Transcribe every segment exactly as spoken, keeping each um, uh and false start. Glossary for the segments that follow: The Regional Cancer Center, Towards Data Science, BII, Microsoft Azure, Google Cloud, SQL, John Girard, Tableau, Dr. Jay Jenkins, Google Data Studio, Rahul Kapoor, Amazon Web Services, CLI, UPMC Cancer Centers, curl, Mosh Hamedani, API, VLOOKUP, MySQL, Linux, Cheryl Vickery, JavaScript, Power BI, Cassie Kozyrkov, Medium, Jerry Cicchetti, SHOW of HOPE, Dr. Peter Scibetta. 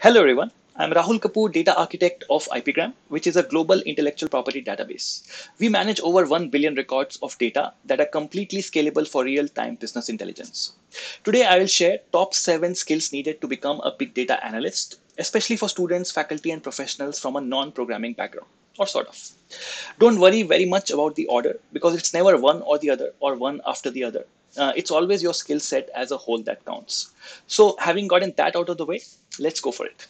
Hello, everyone. I'm Rahul Kapoor, data architect of I P gram, which is a global intellectual property database. We manage over one billion records of data that are completely scalable for real-time business intelligence. Today, I will share top seven skills needed to become a big data analyst, especially for students, faculty, and professionals from a non-programming background, or sort of. Don't worry very much about the order, because it's never one or the other, or one after the other. Uh, it's always your skill set as a whole that counts. So having gotten that out of the way, let's go for it.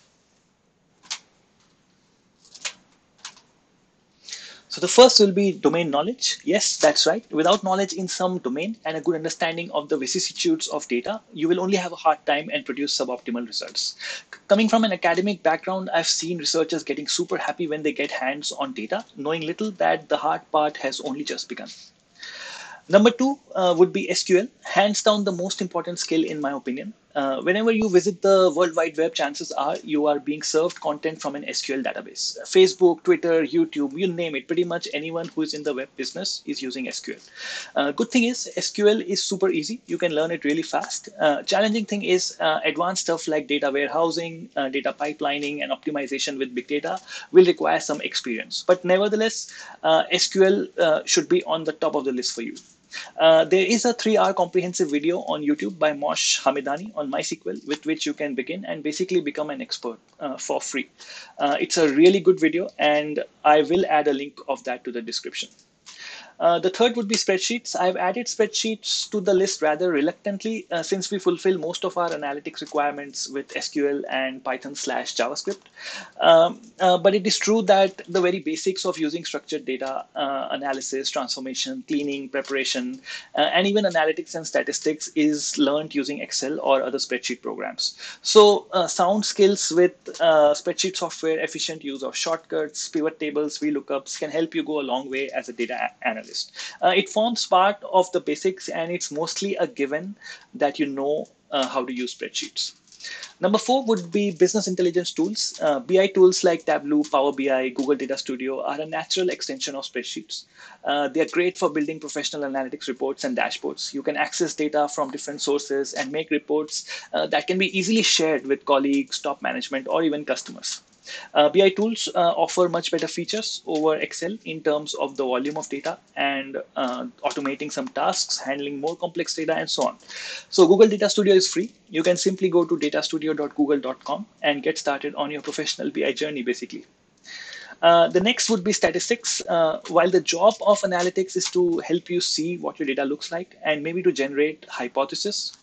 So the first will be domain knowledge. Yes, that's right. Without knowledge in some domain and a good understanding of the vicissitudes of data, you will only have a hard time and produce suboptimal results. Coming from an academic background, I've seen researchers getting super happy when they get hands on data, knowing little that the hard part has only just begun. Number two uh, would be S Q L, hands down the most important skill in my opinion. Uh, whenever you visit the World Wide Web, chances are you are being served content from an S Q L database. Facebook, Twitter, YouTube, you name it, pretty much anyone who is in the web business is using S Q L. Uh, good thing is S Q L is super easy. You can learn it really fast. Uh, challenging thing is uh, advanced stuff like data warehousing, uh, data pipelining, and optimization with big data will require some experience. But nevertheless, uh, S Q L uh, should be on the top of the list for you. Uh, there is a three hour comprehensive video on YouTube by Mosh Hamedani on MySQL with which you can begin and basically become an expert uh, for free. Uh, it's a really good video, and I will add a link of that to the description. Uh, the third would be spreadsheets. I've added spreadsheets to the list rather reluctantly uh, since we fulfill most of our analytics requirements with S Q L and Python slash JavaScript. Um, uh, but it is true that the very basics of using structured data uh, analysis, transformation, cleaning, preparation, uh, and even analytics and statistics is learned using Excel or other spreadsheet programs. So uh, sound skills with uh, spreadsheet software, efficient use of shortcuts, pivot tables, VLOOKUPs can help you go a long way as a data analyst. Uh, it forms part of the basics, and it's mostly a given that you know uh, how to use spreadsheets. Number four would be business intelligence tools. Uh, B I tools like Tableau, Power B I, Google Data Studio are a natural extension of spreadsheets. Uh, they are great for building professional analytics reports and dashboards. You can access data from different sources and make reports uh, that can be easily shared with colleagues, top management, or even customers. Uh, B I tools uh, offer much better features over Excel in terms of the volume of data and uh, automating some tasks, handling more complex data, and so on. So Google Data Studio is free. You can simply go to data studio dot google dot com and get started on your professional B I journey, basically. Uh, the next would be statistics. Uh, while the job of analytics is to help you see what your data looks like and maybe to generate hypotheses,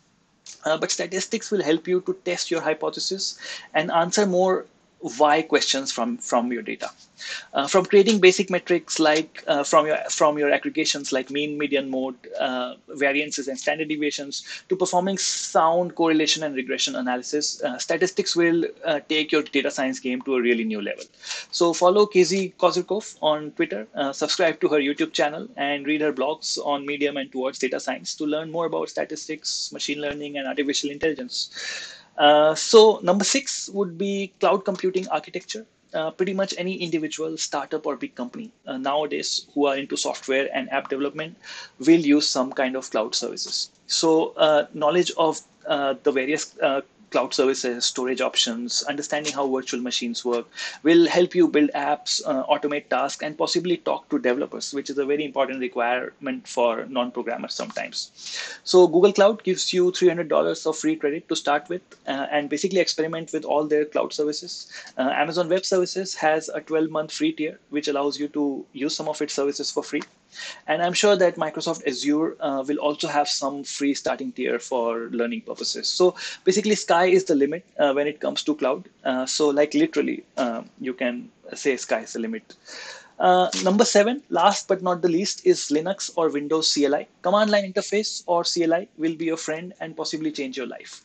uh, but statistics will help you to test your hypothesis and answer more why questions from from your data, uh, from creating basic metrics like uh, from your from your aggregations like mean, median, mode, uh, variances, and standard deviations to performing sound correlation and regression analysis. Uh, statistics will uh, take your data science game to a really new level. So follow Cassie Kozyrkov on Twitter, uh, subscribe to her YouTube channel, and read her blogs on Medium and Towards Data Science to learn more about statistics, machine learning, and artificial intelligence. Uh, so number six would be cloud computing architecture. Uh, pretty much any individual, startup, or big company uh, nowadays who are into software and app development will use some kind of cloud services. So uh, knowledge of uh, the various uh, cloud services, storage options, understanding how virtual machines work will help you build apps, uh, automate tasks, and possibly talk to developers, which is a very important requirement for non-programmers sometimes. So Google Cloud gives you three hundred dollars of free credit to start with uh, and basically experiment with all their cloud services. Uh, Amazon Web Services has a twelve month free tier, which allows you to use some of its services for free. And I'm sure that Microsoft Azure uh, will also have some free starting tier for learning purposes. So basically, sky is the limit uh, when it comes to cloud. Uh, so like literally, uh, you can say sky is the limit. Uh, number seven, last but not the least, is Linux or Windows C L I. Command line interface or C L I will be your friend and possibly change your life.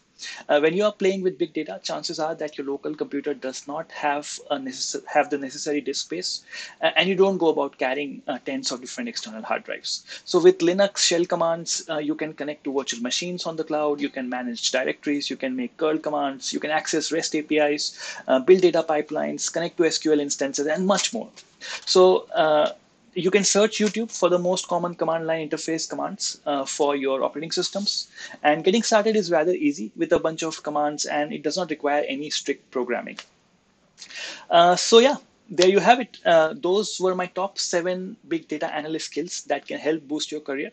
Uh, when you are playing with big data, chances are that your local computer does not have, a have the necessary disk space, uh, and you don't go about carrying uh, tens of different external hard drives. So with Linux shell commands, uh, you can connect to virtual machines on the cloud, you can manage directories, you can make curl commands, you can access REST A P Is, uh, build data pipelines, connect to S Q L instances, and much more. So uh, you can search YouTube for the most common command line interface commands uh, for your operating systems. And getting started is rather easy with a bunch of commands, and it does not require any strict programming. Uh, so yeah, there you have it. Uh, those were my top seven big data analyst skills that can help boost your career.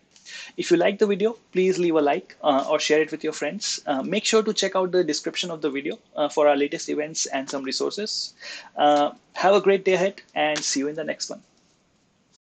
If you like the video, please leave a like uh, or share it with your friends. Uh, make sure to check out the description of the video uh, for our latest events and some resources. Uh, have a great day ahead, and see you in the next one.